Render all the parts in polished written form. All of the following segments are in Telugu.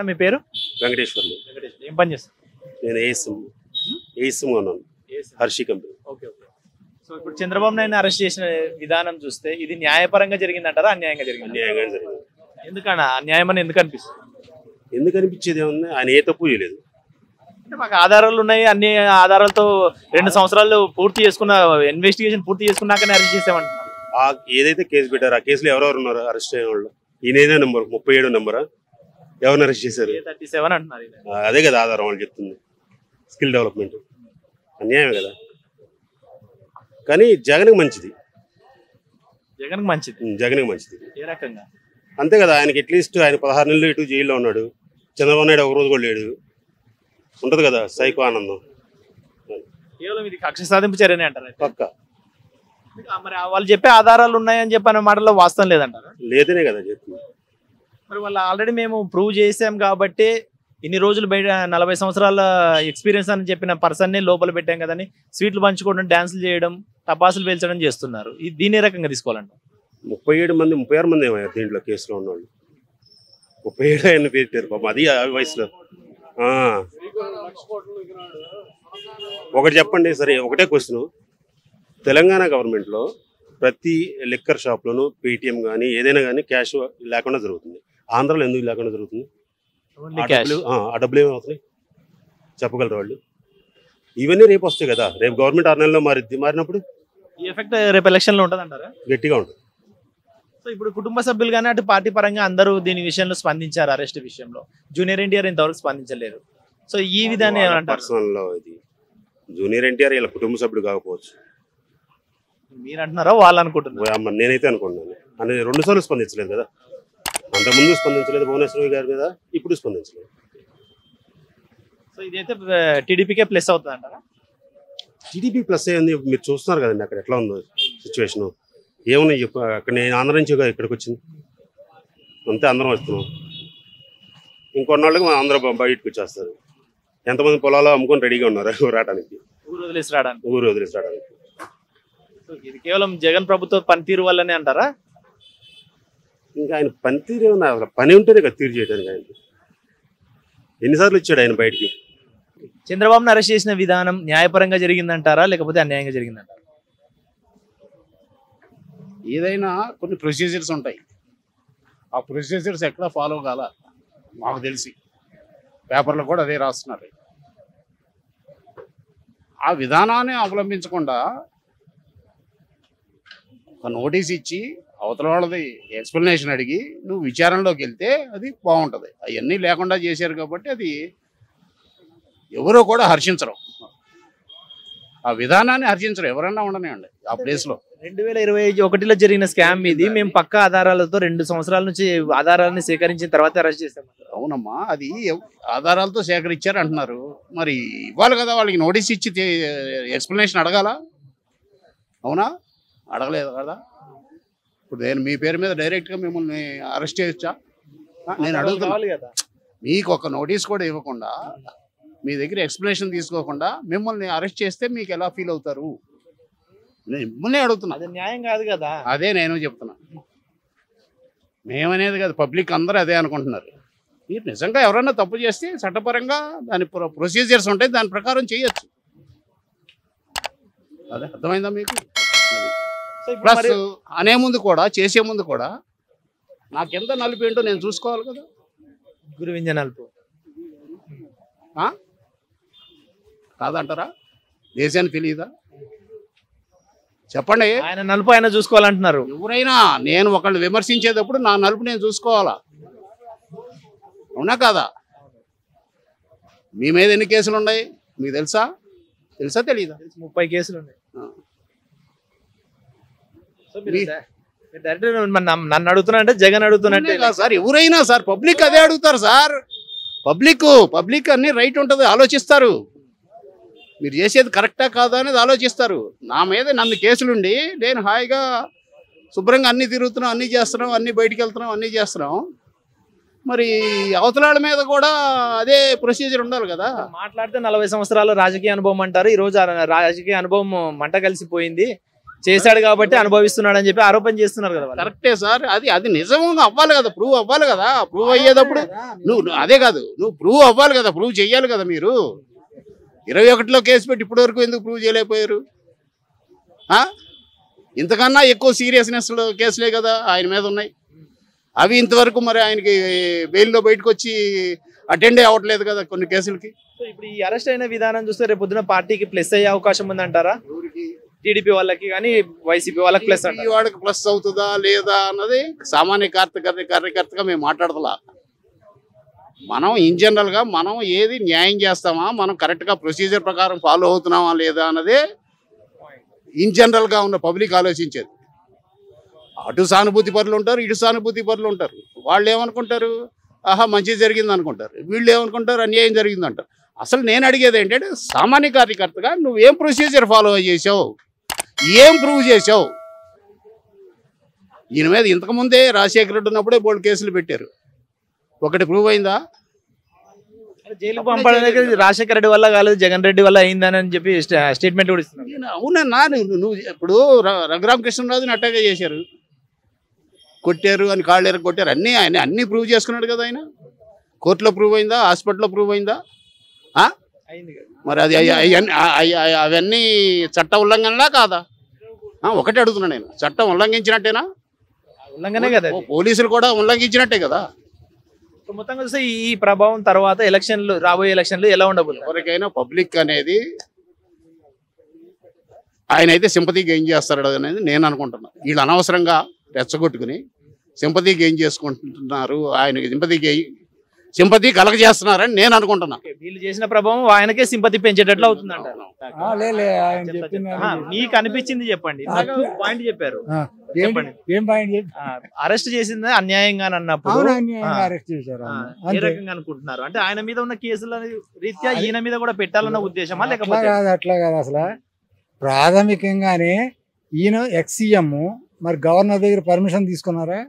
అన్న మీ పేరు? వెంకటేశ్వర్లు. ఏం పని చేస్తారు? నేను ఏఎస్ఎం అన్నాను, Hershey company. Okay okay. So ఇప్పుడు చంద్రబాబు నాయుడు అరెస్ట్ చేసిన విధానం చూస్తే ఇది న్యాయపరంగా జరిగిందంటారా అన్యాయంగా జరిగింది? అన్యాయంగా జరిగింది. ఎందుకన్నా అన్యాయం అని ఎందుకు అనిపిస్తుంది? ఎందుకు అనిపించేది ఏముంది, ఆయన ఏ తప్పు చేయలేదు. మాకు ఆధారాలు ఉన్నాయి, అన్ని ఆధారాలతో 2 సంవత్సరాలు పూర్తి చేసుకున్న ఇన్వెస్టిగేషన్ పూర్తి చేసుకున్నాకనే అరెస్ట్ చేసామంటున్నారు. ఆ ఏదైతే కేసు పెట్టారు ఆ కేసులో ఎవరెవరు ఉన్నారు అరెస్ట్ అయిన వాళ్ళు? ఈయన నెంబర్ 37 నెంబరా ఎవరిని అరెస్ట్ చేశారు? 37 అంటున్నారు. అదే కదా ఆధారం వాళ్ళు చెప్తుంది, స్కిల్ డెవలప్మెంట్. అన్యాయమే కదా, కానీ జగన్కి మంచిది. జగన్కి మంచిది, జగన్కి మంచిది. ఏ రకంగా? అంతే కదా, ఆయనకి అట్లీస్ట్ ఆయన 16 నెలలు ఇటు జైల్లో ఉన్నాడు. చంద్రబాబు నాయుడు ఒక రోజు కూడా లేడు. ఉంటుంది కదా సైకో ఆనందం. కేవలం ఇది కక్ష సాధింపు చర్యనే అంటారు పక్క. మరి వాళ్ళు చెప్పే ఆధారాలు ఉన్నాయని చెప్పి అనే మాటలో వాస్తవం లేదంటారు? లేదనే కదా చెప్తుంది. మరి వాళ్ళు ఆల్రెడీ మేము ప్రూవ్ చేసాం కాబట్టి ఇన్ని రోజులు బయట 40 సంవత్సరాల ఎక్స్పీరియన్స్ అని చెప్పిన పర్సన్నే లోపల పెట్టాం కదని స్వీట్లు పంచుకోవడం, డ్యాన్సులు చేయడం, టపాసులు పేల్చడం చేస్తున్నారు. ఇది దీని రకంగా తీసుకోవాలంట. 36 మంది ఏమయ్యారు దీంట్లో కేసులో ఉన్నవాళ్ళు? 37 ఆయన పెట్టారు పాపం, అది ఆ వయసులో. ఒకటి చెప్పండి సరే, ఒకటే క్వశ్చన్. తెలంగాణ గవర్నమెంట్లో ప్రతి లిక్కర్ షాప్లోనూ పేటిఎం కానీ ఏదైనా కానీ క్యాష్ లేకుండా జరుగుతుంది. ఆంధ్రాలో ఎందుకు లేకుండా జరుగుతుంది? ఆ డబ్బులు ఏమవుతున్నాయి చెప్పగలరు వాళ్ళు? ఇవన్నీ రేపు వస్తాయి కదా, రేపు గవర్నమెంట్ 6 నెలల్లో మారిద్ది. మారినప్పుడు ఈ ఎఫెక్ట్ రేపు ఎలక్షన్లో ఉంటుంది అంటారా? గట్టిగా ఉంటుంది. సో ఇప్పుడు కుటుంబ సభ్యులు కానీ అటు పార్టీ పరంగా అందరూ దీని విషయంలో స్పందించారు. అరెస్ట్ విషయంలో జూనియర్ ఎన్టీఆర్ ఇంతవరకు స్పందించలేరు. సో ఈ విధానం ఏమంటారు? పర్సనల్లో ఇది జూనియర్ ఎన్టీఆర్ ఇలా కుటుంబ సభ్యుడు కాకపోవచ్చు. మీరు అంటున్నారా వాళ్ళు అనుకుంటున్నారు? నేనైతే అనుకుంటున్నాను. అంటే 2 సార్లు స్పందించలేదు కదా, అంతకుముందు స్పందించలేదు భువనేశ్వరరావు గారు కదా, ఇప్పుడు స్పందించలేదు. సో ఇదైతే టీడీపీకే ప్లస్ అవుతుంది అంటారా? టీడీపీ ప్లస్ అయ్యింది. మీరు చూస్తున్నారు కదండి అక్కడ ఎట్లా ఉందో సిచ్యువేషను. ఏమున్నాయి అక్కడ? నేను ఆంధ్ర నుంచి ఇక్కడికి వచ్చింది అంతే, అందరం వస్తున్నాం. ఇంకొన్నాళ్ళకి మన ఆంధ్ర బయటకు వచ్చేస్తారు. ఎంతమంది పొలాలు అమ్ముకొని రెడీగా ఉన్నారు రావడానికి, ఊరు వదిలేసి రావడానికి. ఇది కేవలం జగన్ ప్రభుత్వ పనితీరు వల్లనే అంటారా? ఇంకా ఆయన పనితీరు ఏమన్నా, అసలు పని ఉంటేనే కదా తీరు చేయడానికి. ఆయన ఎన్నిసార్లు వచ్చాడు ఆయన బయటికి? చంద్రబాబును అరెస్ట్ చేసిన విధానం న్యాయపరంగా జరిగిందంటారా లేకపోతే అన్యాయంగా జరిగిందంటారా? ఏదైనా కొన్ని ప్రొసీజర్స్ ఉంటాయి, ఆ ప్రొసీజర్స్ ఎక్కడ ఫాలో కాల మాకు తెలిసి పేపర్లో కూడా అదే రాస్తున్నారు. ఆ విధానాన్ని అవలంబించకుండా ఒక నోటీస్ ఇచ్చి అవతల వాళ్ళది ఎక్స్ప్లెనేషన్ అడిగి నువ్వు విచారణలోకి వెళ్తే అది బాగుంటుంది. అవన్నీ లేకుండా చేశారు కాబట్టి అది ఎవరో కూడా హర్షించరు, ఆ విధానాన్ని హర్షించరు ఎవరన్నా ఉండనివ్వండి ఆ ప్లేస్లో. 2021లో జరిగిన స్కామ్ ఇది, మేము పక్క ఆధారాలతో 2 సంవత్సరాల నుంచి ఆధారాలను సేకరించిన తర్వాత అరెస్ట్ చేసాం. అవునమ్మా, అది ఆధారాలతో సేకరించారు అంటున్నారు. మరి ఇవ్వాలి కదా, వాళ్ళకి నోటీస్ ఇచ్చి ఎక్స్ప్లెనేషన్ అడగాల. అవునా, అడగలేదు కదా. ఇప్పుడు నేను మీ పేరు మీద డైరెక్ట్గా మిమ్మల్ని అరెస్ట్ చేయొచ్చా? నేను అడుగుతా, మీకు ఒక నోటీస్ కూడా ఇవ్వకుండా మీ దగ్గర ఎక్స్ప్లెనేషన్ తీసుకోకుండా మిమ్మల్ని అరెస్ట్ చేస్తే మీకు ఎలా ఫీల్ అవుతారు? మిమ్మల్ని అడుగుతున్నా, అది న్యాయం కాదు కదా. అదే నేను చెప్తున్నా, మేమనేది కాదు, పబ్లిక్ అందరూ అదే అనుకుంటున్నారు. మీరు నిజంగా ఎవరైనా తప్పు చేస్తే చట్టపరంగా దాని ప్రొసీజర్స్ ఉంటాయి, దాని ప్రకారం చేయొచ్చు. అదే అర్థమైందా మీకు? ప్లస్ అనే ముందు కూడా, చేసే ముందు కూడా నాకెంత నలుపు ఏంటో నేను చూసుకోవాలి కదా. గురువింజ నలుపు కాదంటారా? దేశానికి తెలియదా చెప్పండి? ఆయన నలుపు ఆయన చూసుకోవాలంటున్నారు. ఎవరైనా నేను ఒకళ్ళు విమర్శించేటప్పుడు నా నలుపు నేను చూసుకోవాలా? అవునా కాదా? మీ మీద ఎన్ని కేసులు ఉన్నాయి మీకు తెలుసా? తెలీదా? 30 కేసులు ఉన్నాయి. నన్ను అడుగుతున్నా, జగన్ అడుగుతున్నా సార్. ఎవరైనా సార్ పబ్లిక్ అదే అడుగుతారు సార్. పబ్లిక్ అన్ని రైట్ ఉంటుంది, ఆలోచిస్తారు. మీరు చేసేది కరెక్టా కాదా అనేది ఆలోచిస్తారు. నా మీద నన్ను కేసులుండి నేను హాయిగా శుభ్రంగా అన్నీ తిరుగుతున్నాం, అన్నీ చేస్తున్నాం, అన్నీ బయటికి వెళ్తున్నాం, అన్నీ చేస్తున్నాం. మరి అవతలాల మీద కూడా అదే ప్రొసీజర్ ఉండాలి కదా. మాట్లాడితే 40 సంవత్సరాల రాజకీయ అనుభవం అంటారు. ఈరోజు రాజకీయ అనుభవం మంట కలిసిపోయింది, చేశాడు కాబట్టి అనుభవిస్తున్నాడు అని చెప్పి ఆరోపణ చేస్తున్నారు కదా. కరెక్టే సార్, అది అది నిజంగా అవ్వాలి కదా, ప్రూవ్ అవ్వాలి కదా. ప్రూవ్ అయ్యేటప్పుడు నువ్వు అదే కాదు, నువ్వు ప్రూవ్ అవ్వాలి కదా, ప్రూవ్ చెయ్యాలి కదా. మీరు 21లో కేసు పెట్టి ఇప్పటి వరకు ఎందుకు ప్రూవ్ చేయలేకపోయారు? ఇంతకన్నా ఎక్కువ సీరియస్నెస్ కేసులే కదా ఆయన మీద ఉన్నాయి. అవి ఇంతవరకు మరి ఆయనకి బెయిల్లో బయటకు వచ్చి అటెండ్ అవ్వట్లేదు కదా కొన్ని కేసులకి. ఇప్పుడు ఈ అరెస్ట్ అయిన విధానం చూస్తే రేపు పొద్దున పార్టీకి ప్లస్ అయ్యే అవకాశం ఉందంటారా? టీడీపీ వాళ్ళకి కానీ వైసీపీ వాళ్ళకి ప్లస్ వాడికి ప్లస్ అవుతుందా లేదా అన్నది సామాన్య కార్యకర్తగా మేము మాట్లాడతలా. మనం ఇన్ జనరల్గా మనం ఏది న్యాయం చేస్తామా, మనం కరెక్ట్గా ప్రొసీజర్ ప్రకారం ఫాలో అవుతున్నామా లేదా అన్నది ఇన్ జనరల్గా ఉన్న పబ్లిక్ ఆలోచించేది. అటు సానుభూతి పరులు ఉంటారు, ఇటు సానుభూతి పరులు ఉంటారు. వాళ్ళు ఏమనుకుంటారు, ఆహా మంచి జరిగింది అనుకుంటారు. వీళ్ళు ఏమనుకుంటారు, అన్యాయం జరిగింది అంటారు. అసలు నేను అడిగేది ఏంటంటే సామాన్య కార్యకర్తగా నువ్వేం ప్రొసీజర్ ఫాలో చేసావు, ఏం ప్రూవ్ చేసావు? దీని మీద ఇంతకుముందే రాజశేఖర రెడ్డి ఉన్నప్పుడే బోల్డ్ కేసులు పెట్టారు, ఒకటి ప్రూవ్ అయిందా? జైలు పంపడానికి రాజశేఖర రెడ్డి వల్ల కాలేదు, జగన్ రెడ్డి వల్ల అయిందని చెప్పి స్టేట్మెంట్ కూడా ఇస్తున్నాను. అవునన్నా, నువ్వు ఇప్పుడు రఘురామకృష్ణరాజుని అటాక్ చేశారు, కొట్టారు అని కాళ్ళేర కొట్టారు, అన్నీ ఆయన అన్నీ ప్రూవ్ చేసుకున్నాడు కదా. ఆయన కోర్టులో ప్రూవ్ అయిందా, హాస్పిటల్లో ప్రూవ్ అయిందా? మరి అది అవన్నీ చట్ట ఉల్లంఘనలా కాదా? ఒకటి అడుగుతున్నాను నేను, చట్టం ఉల్లంఘించినట్టేనా? ఉల్లంఘనే కదా, పోలీసులు కూడా ఉల్లంఘించినట్టే కదా. మొత్తంగా చూస్తే ఈ ప్రభావం తర్వాత ఎలక్షన్లు, రాబోయే ఎలక్షన్లు ఎలా ఉండబోతుంది? ఎవరికైనా పబ్లిక్ అనేది ఆయన అయితే సింపతి గెయిన్ చేస్తాడు అనేది నేను అనుకుంటున్నాను. వీళ్ళు అనవసరంగా రెచ్చగొట్టుకుని సింపతి గెయిన్ చేసుకుంటున్నారు, ఆయన సింపతి కలగజేస్తున్నారని నేను అనుకుంటున్నాను. వీళ్ళు చేసిన ప్రభావం ఆయనకే సింపతి పెంచేటట్లు అవుతుంది అంటారు. మీకు అనిపించింది చెప్పండి, పాయింట్ చెప్పారు చెప్పండి. అరెస్ట్ చేసింది అన్యాయంగా అన్నప్పుడు ఏ రకంగా అనుకుంటున్నారు? అంటే ఆయన మీద ఉన్న కేసుల రీత్యా ఈయన మీద కూడా పెట్టాలన్న ఉద్దేశమా, లేకపోతే? అట్లా కాదు, అసలు ప్రాథమికంగానే ఈయన ఎక్స్సీఎం మరి గవర్నర్ దగ్గర పర్మిషన్ తీసుకున్నారా?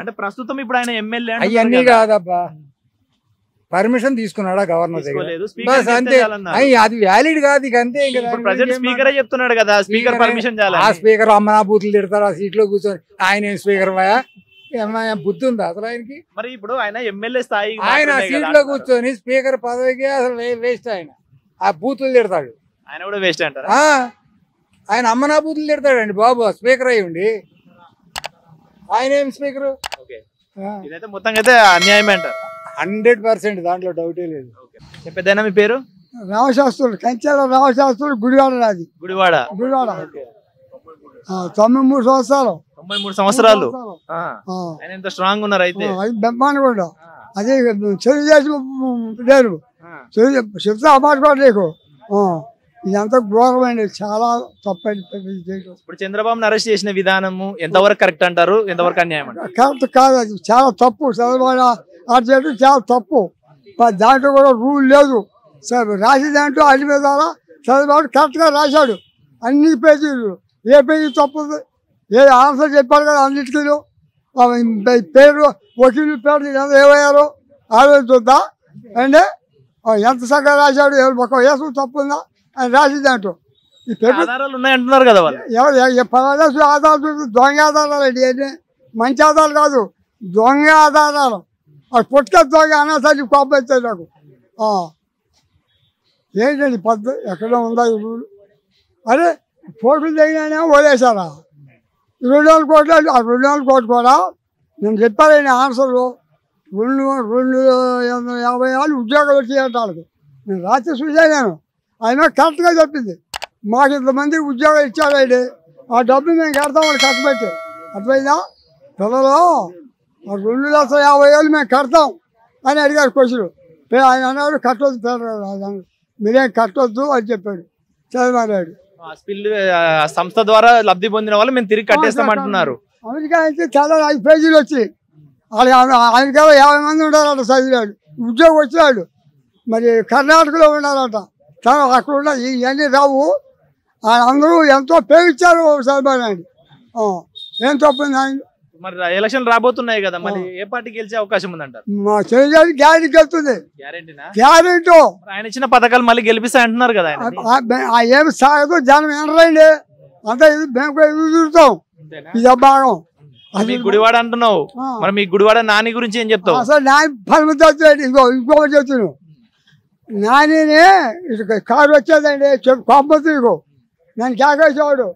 అంటే ప్రస్తుతం ఇప్పుడు ఆయన ఎమ్మెల్యే అవన్నీ కాదబ్బా, పర్మిషన్ తీసుకున్నాడా గవర్నర్ దగ్గర? అంతే, అది వ్యాలిడ్ కాదు. ఇక అంతే, స్పీకర్ చెప్తున్నాడు కదా, స్పీకర్ పర్మిషన్ ఆ స్పీకర్ అమ్మ బూతులు తిడతారు ఆ సీట్లో కూర్చొని. ఆయన స్పీకర్ బుద్ధి ఉందా అసలు ఆయనకి? మరి ఇప్పుడు ఆయన ఎమ్మెల్యే స్థాయి, ఆయన సీట్లో కూర్చొని స్పీకర్ పదవికి అసలు వేస్ట్. ఆయన ఆ బూతులు తిడతాడు, ఆయన కూడా వేస్ట్ అంటారు. ఆయన అమ్మనా బూతులు తిడతాడండి బాబు స్పీకర్ అయ్యండి. ఆయన ఏం స్పీకరు? ఇదైతే మొత్తం అయితే అన్యాయమే అంటారు 100%, దాంట్లో డౌటే లేదు. పెద్దయినా మీ పేరు? రామశాస్త్రులు, కంచెల రామశాస్త్రులు, గుడివాడ. నాది గుడివాడ. 93 సంవత్సరాలు. 93 సంవత్సరాలు ఎంత స్ట్రాంగ్ ఉన్నారు అయితే. బ్రహ్మాండ కూడా అదే చెడు చేసి లేరు, చెప్తా అపాటుకోవడం లేకు. ఇదంతా ఘోరమైన, చాలా తప్పని. ఇప్పుడు చంద్రబాబును అరెస్ట్ చేసిన విధానము ఎంతవరకు కరెక్ట్ అంటారు, ఎంతవరకు అన్యాయం అంటారు? కరెక్ట్ కాదు, అది చాలా తప్పు. చంద్రబాబు అరెస్ట్ చేయడం చాలా తప్పు, దాంట్లో కూడా రూల్ లేదు. రాసిన దాంట్లో అన్ని మీద చంద్రబాబు కరెక్ట్గా రాశాడు, అన్ని పేజీలు. ఏ పేజీ తప్పు, ఏ ఆన్సర్ చెప్పాడు కదా అన్నిటికీ. పేరు వకీలు పేరు ఏమయ్యారు ఆలోచిద్దా అంటే ఎంత చక్కగా రాశాడు. ఒక వేసుకు తప్పుందా అని రాసి దాంట్లో ఉన్నాయంటున్నారు కదా. పలాదేశం ఆధారాలు దొంగ ఆధారాలు అండి, మంచి ఆధారాలు కాదు, దొంగ ఆధారాలు. అది పుట్టుక దొంగ అనాసారి కోపం అవుతుంది నాకు. ఏంటండి పద్ధతి ఎక్కడో ఉందా ఈ రూలు? అరే కోట్లు తగినా వదిలేశారా? 2,000 కోట్లు, ఆ 2,000 కోట్లు కూడా నేను చెప్పాను ఆన్సర్లు. 2,250 ఉద్యోగాలు వచ్చేయంట వాళ్ళకి. నేను రాత్రి చూశాను, నేను ఆయన కరెక్ట్గా చెప్పింది. మాకు ఇంతమంది ఉద్యోగాలు ఇచ్చాడు ఆయన, ఆ డబ్బులు మేము కడతాం వాళ్ళు కట్టబెట్టారు. అర్థమైందా? పిల్లలు 2,50,000 మేము కడతాం అని అడిగారు కోసులు. ఆయన అన్నాడు కట్టొద్దు పిల్లలు, మీరేం కట్టొద్దు అని చెప్పాడు చంద్రబాబు. సంస్థ ద్వారా లబ్ధి పొందిన వాళ్ళు మేము తిరిగి కట్టేస్తామంటున్నారు. అమెరికా అయితే చాలా 5 పేజీలు వచ్చి వాళ్ళు, అమెరికాలో 50 మంది ఉండాలంట చదివాడు, ఉద్యోగం వచ్చాడు. మరి కర్ణాటకలో ఉండాలంట, అక్కడ ఉన్న ఇవన్నీ రావు. అందరూ ఎంతో పేవిచ్చారు చంద్రబాబు నాయుడు. ఏం తప్పింది ఆయన? మరి ఎలక్షన్ రాబోతున్నాయి కదా, మరి ఏ పార్టీ గెలిచే అవకాశం ఉందంటారు? గ్యారెంటీ గెలుతుంది, గ్యారెంటీ. ఆయన ఇచ్చిన పథకాలు మళ్ళీ గెలిపిస్తాయి అంటున్నారు కదా. ఏమి సాగదు, జనం ఎనరండి. అంతే ఇది మేము చూస్తాం ఇది అబ్బాను. మీ గుడివాడ అంటున్నావు, మరి మీ గుడివాడ నాని గురించి ఏం చెప్తావు? అసలు నాని పరిమితం ఇంకో ఇంకొకటి చెప్తున్నావు. నానినే కారు వచ్చేదండి పంపతి నన్ను కేకేసేవాడు.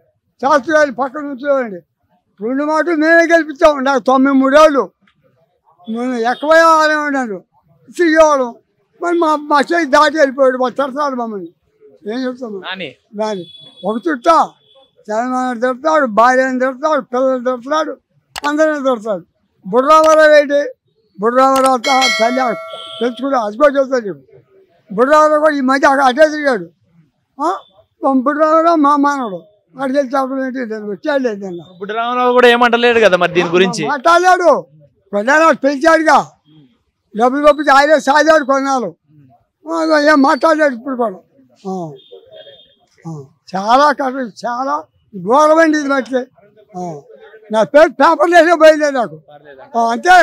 శాస్త్రి గారి పక్కన నుంచోండి రెండు మాటలు నేనే గెలిపించాము. నాకు 93 ఏళ్ళు నేను ఎక్కువ ఆడే ఉన్నాను తిరిగేవాడు. మరి మా చేతి దాటి వెళ్ళిపోయాడు. మా తిడతాడు మమ్మల్ని. ఏం చెప్తాను నాని ఒక చుట్ట తెలంగాణ తిడతాడు, భార్యను తిడతాడు, పిల్లలు తిడతాడు, అందరినీ తిడతాడు. బుర్రావరావు ఏంటి బుర్రావరావు తల్లి తెలుసుకున్నా అదిగో చెప్తాడు. నీకు బుర్రావరావు కూడా ఈ మధ్య అటే తిరిగాడు. బుర్రావరావు మా మానవుడు అటు తెలిసాడు ఏంటి వచ్చాడు. బుర్రావరావు కూడా ఏమంటలేడు కదా మరి దీని గురించి. మాట్లాడాడు కొన్నాళ్ళు పెంచాడుగా డబ్బులు పంపించి ఆయన సాధాడు కొన్నాళ్ళు. ఏం మాట్లాడాడు ఇప్పుడు కూడా చాలా కష్టం, చాలా ఘోరమైంది ఇది మట్టితే. నా పేరు పేపర్ లేసే పోయింది నాకు అంతే.